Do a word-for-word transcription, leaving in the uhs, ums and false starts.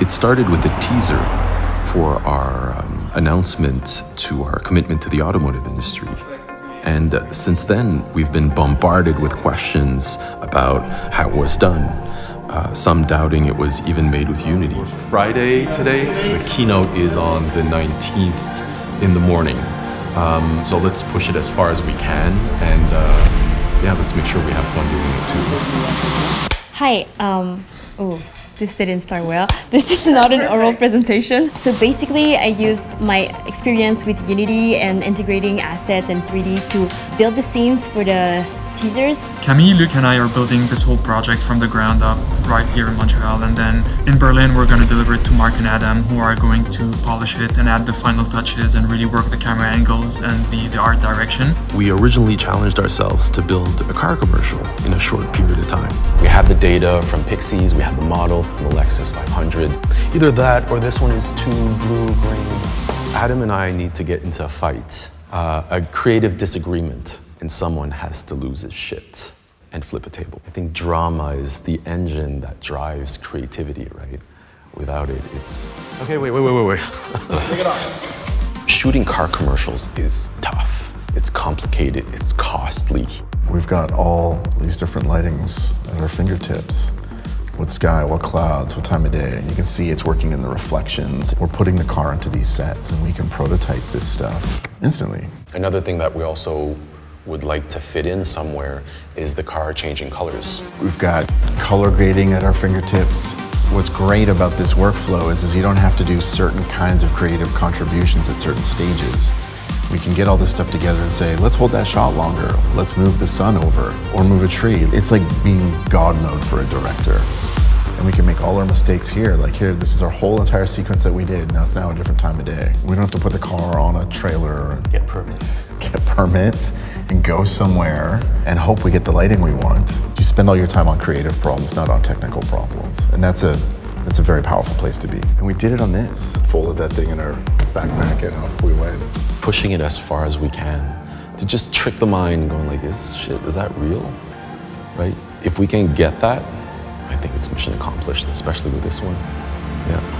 It started with a teaser for our um, announcement to our commitment to the automotive industry. And uh, since then, we've been bombarded with questions about how it was done. Uh, some doubting it was even made with Unity. Friday today, the keynote is on the nineteenth in the morning. Um, so let's push it as far as we can, and uh, yeah, let's make sure we have fun doing it too. Hi, um, oh, this didn't start well. This is not an oral presentation. So basically, I use my experience with Unity and integrating assets and three D to build the scenes for the teasers. Camille, Luc and I are building this whole project from the ground up right here in Montreal, and then in Berlin we're going to deliver it to Mark and Adam, who are going to polish it and add the final touches and really work the camera angles and the, the art direction. We originally challenged ourselves to build a car commercial in a short period of time. We have the data from Pixies, we have the model, the Lexus five hundred. Either that or this one is too blue, green. Adam and I need to get into a fight, uh, a creative disagreement. And someone has to lose his shit and flip a table. I think drama is the engine that drives creativity, right? Without it, it's... Okay, wait, wait, wait, wait, wait. Take it off. Shooting car commercials is tough. It's complicated, it's costly. We've got all these different lightings at our fingertips. What sky, what clouds, what time of day, and you can see it's working in the reflections. We're putting the car into these sets and we can prototype this stuff instantly. Another thing that we also would like to fit in somewhere is the car changing colors. We've got color grading at our fingertips. What's great about this workflow is, is you don't have to do certain kinds of creative contributions at certain stages. We can get all this stuff together and say, let's hold that shot longer, let's move the sun over, or move a tree. It's like being God mode for a director. And we can make all our mistakes here. Like here, this is our whole entire sequence that we did. Now it's now a different time of day. We don't have to put the car on a trailer. And get permits. Get permits and go somewhere and hope we get the lighting we want. You spend all your time on creative problems, not on technical problems. And that's a, that's a very powerful place to be. And we did it on this. Folded that thing in our backpack and off we went. Pushing it as far as we can to just trick the mind, going like, this shit, is that real? Right? If we can get that, I think it's mission accomplished, especially with this one. Yeah.